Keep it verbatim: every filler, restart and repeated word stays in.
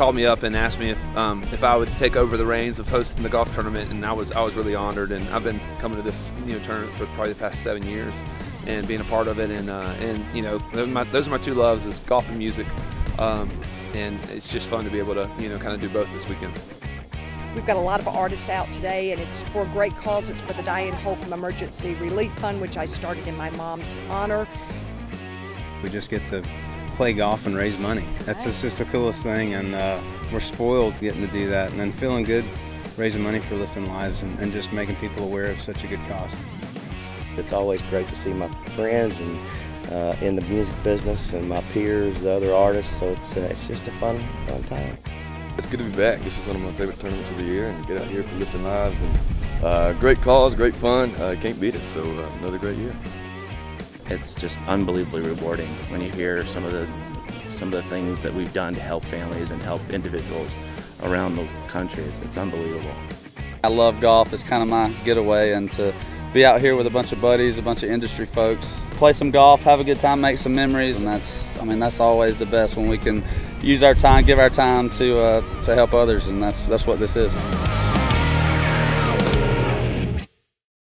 called me up and asked me if um, if I would take over the reins of hosting the golf tournament, and I was I was really honored. And I've been coming to this you know tournament for probably the past seven years, and being a part of it. And uh, and you know those are my, those are my two loves: is golf and music. Um, and it's just fun to be able to you know kind of do both this weekend. We've got a lot of artists out today, and it's for a great cause. It's for the Diane Holcomb Emergency Relief Fund, which I started in my mom's honor. We just get to play golf and raise money. That's right. Just the coolest thing, and uh, we're spoiled getting to do that, and then feeling good raising money for Lifting Lives, and, and just making people aware of such a good cause. It's always great to see my friends and uh, in the music business, and my peers, the other artists, so it's, uh, it's just a fun, fun time. It's good to be back. This is one of my favorite tournaments of the year, and get out here for Lifting Lives. And uh, great cause, great fun. Uh, can't beat it. So uh, another great year. It's just unbelievably rewarding when you hear some of the some of the things that we've done to help families and help individuals around the country. It's, it's unbelievable. I love golf. It's kind of my getaway, and to be out here with a bunch of buddies, a bunch of industry folks, play some golf, have a good time, make some memories, and that's I mean that's always the best when we can use our time, give our time to uh, to help others, and that's that's what this is.